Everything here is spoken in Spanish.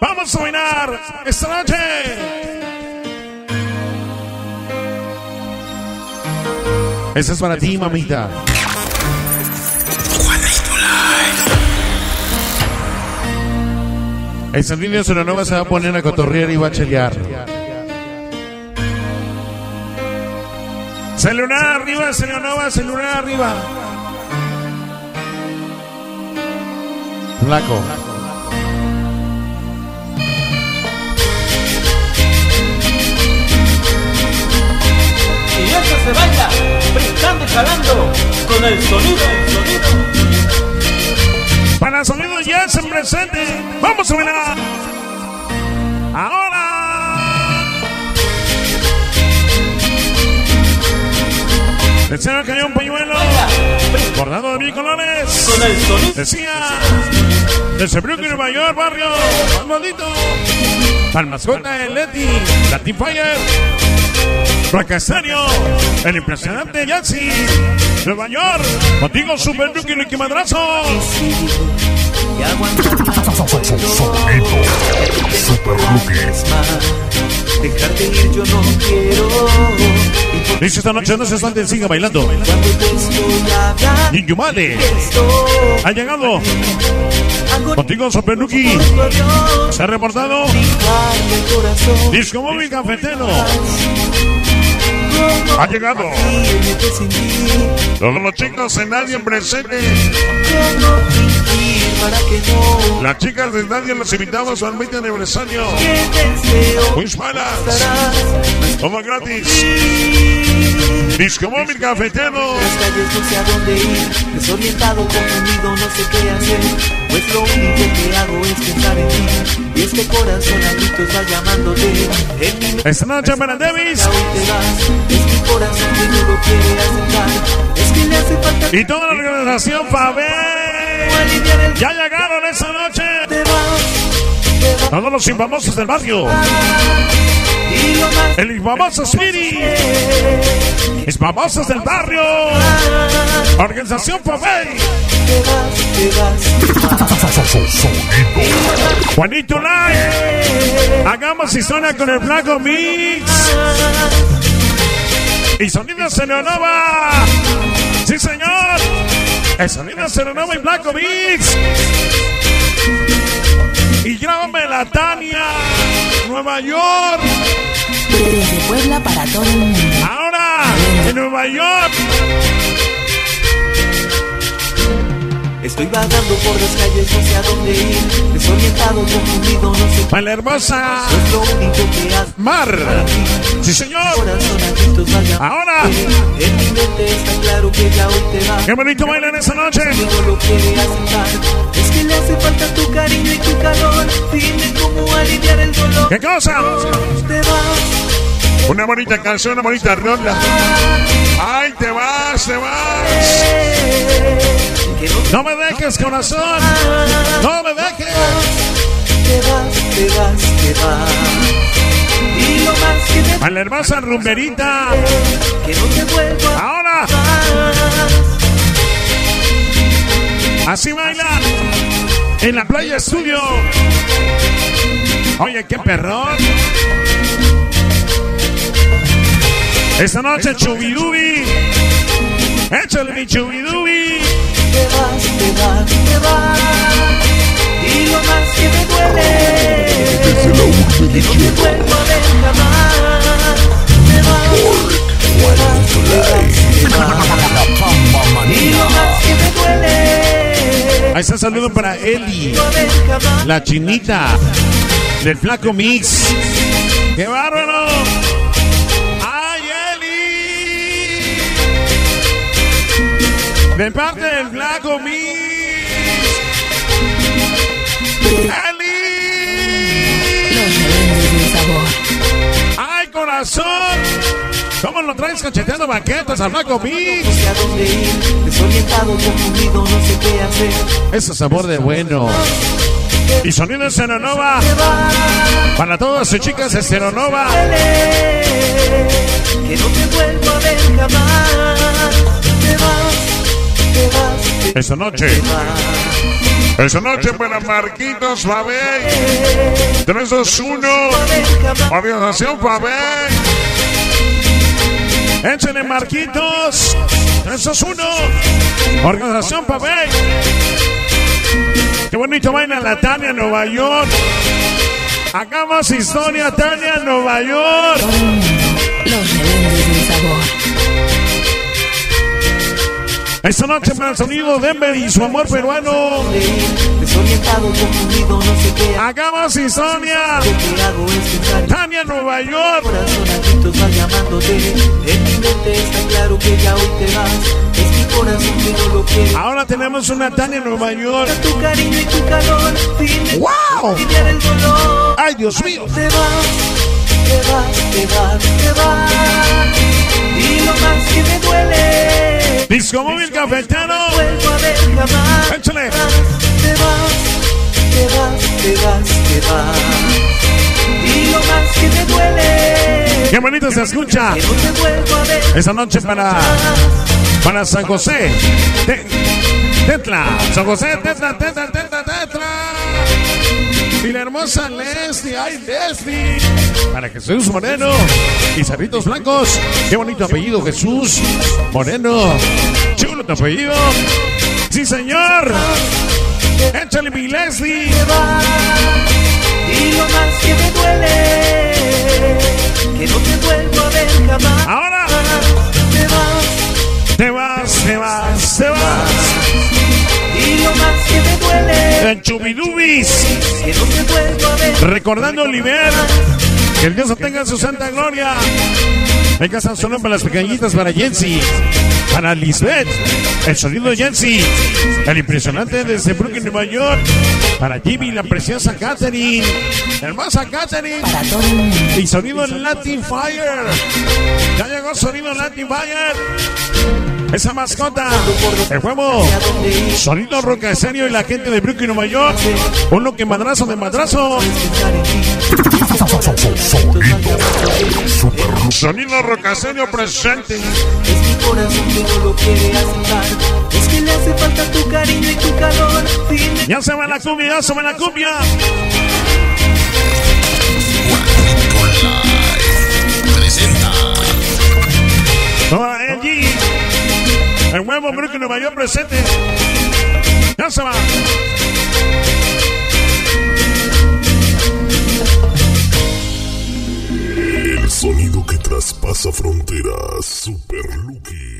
Vamos a bailar esta noche. Esa es para ti, mamita. El Sonido Cerro Nova se va a poner a cotorrear y va a chelear. Celular arriba, Cerro Nova, celular arriba. Flaco. Y esto se baila, brincando y jalando con el sonido, Para Sonido ya se presente, vamos a bailar. Ahora. Decía que había un pañuelo bordado de mil colores. Con el sonido. Decía desde Brooklyn, Nueva York, barrio más maldito. Al mascota de Leti, Latin Fire, Rocaseño, el impresionante Jensi, Nueva York, contigo Super Duque y Madrazo. Super Duque. Dejarte ir yo no quiero. Dice esta noche no se suelten, siga bailando. Niño Male ha llegado. Contigo Sopernuki se ha reportado. Discomóvil Cafetero ha llegado. Todos los chicos en nadie presente. Las chicas de nadie los invitamos al 20 aniversario. Muy malas. Todo gratis. Discomóvil Cafetero. Desorientado, confundido, no sé qué hacer. Pues lo único que hago es pensar en ti. Y este corazón a gritos va llamándote. Esta noche para Davis. Es mi corazón que no lo quiere aceptar. Es que le hace falta. Y toda la organización Fabé. Ya llegaron esa noche todos los infamosos del barrio. El infamoso Spiri, infamosos del barrio, Organización Papaye, Juanito Live. Hagamos historia con el Black Mix y Sonido Senonova. Sí señor, el Sonido Cerro Nova y Black Mix. Y llámame la Tania, Nueva York. Desde Puebla para todo el mundo. Ahora, en Nueva York. Estoy vagando por las calles, no sé a dónde ir. Desorientado, confundido, no sé. Para la hermosa Mar. Sí, señor. Ahora. En mi mente está claro que ya hoy te va. Qué bonito bailan esa noche. No lo quiere aceptar. Es que le hace falta tu cariño y tu calor. Dime cómo aliviar el dolor. ¿Qué cosa? Te vas. Una bonita canción, una bonita ronda. Ay, te vas, te vas. No me dejes, corazón, no me dejes. Te vas, te vas, te vas. Y lo más que te vas. A la hermosa rumberita. Que no te vuelva. Ahora. Así baila. En la playa estudio. Oye, qué perrón. Esta noche Chubidubi. Échale mi Chubidubi. Te vas, te vas, te vas. Y lo más que me duele es que no te vuelvo a ver jamás. Te vas. Y lo más que me duele. Ahí está el saludo para Eli, la chinita del Flaco Mix. ¡Qué bárbaro! De parte del Black Mix, Eli. ¡Ay, corazón! ¿Cómo lo traes cacheteando banquetas al Black Mix? Ese sabor de bueno. Y Sonido de Cerro Nova. Para todas sus chicas de Cerro Nova. Que no te vuelvo a ver jamás. Te vas. Esa noche para Marquitos, Fabé, 3, 2, 1. Organización Papaye. Échenle Marquitos. 3, 2, 1. Organización Papaye. Qué bonito vaina la Tania, Nueva York. Hagamos historia, Tania, Nueva York. Los rebeldes del sabor. Esta noche para el sonido Denver y su amor peruano. Hagamos historia, Tania, Nueva York. Ahora tenemos una Tania en Nueva York. ¡Wow! ¡Ay, Dios mío! Te vas, te vas, te vas, te vas. Y lo más que me duele. Discomóvil Cafetero. ¡Échale! Te vas, te vas, te vas, te vas. Y lo más que me duele. ¡Qué bonito se escucha! Esta noche para San José, Tetla, San José, Tetla, Tetla, Tetla, Tetla. Y la hermosa Leslie, ay Leslie. Para Jesús Moreno y Cerritos Blancos. Qué bonito apellido, Jesús Moreno. Chulo tu apellido. Sí, señor. Échale mi Leslie. Y lo más que me duele, que no te vuelvo a ver jamás. Ahora. Te vas. Te vas, te vas, te vas. Y lo más que me duele. En Chubidubis. Que no te vuelvo a ver. Recordando Oliver. Que el Dios tenga su santa gloria. En casa sonora para las pequeñitas, para Jensi. Para Lisbeth. El sonido de Jensi. El impresionante desde Brooklyn, Nueva York. Para Jimmy, la preciosa Katherine. La hermosa Katherine. Y sonido Latin Fire. Ya llegó sonido Latin Fire. Esa mascota, el juego Sonido Rocaseño y la gente de Brooklyn, Nueva York. Uno que madrazo de madrazo. Sonido Rocaseño presente. Es mi corazón que no lo quiere aceptar. Es que le hace falta tu cariño y tu calor. Ya se va la cumbia, ya se va la cumbia. Juanito Live presenta. Hola, Eli. El huevo Brooklyn, Nueva York presente. Ya se va. El sonido que traspasa fronteras. Super Lucky.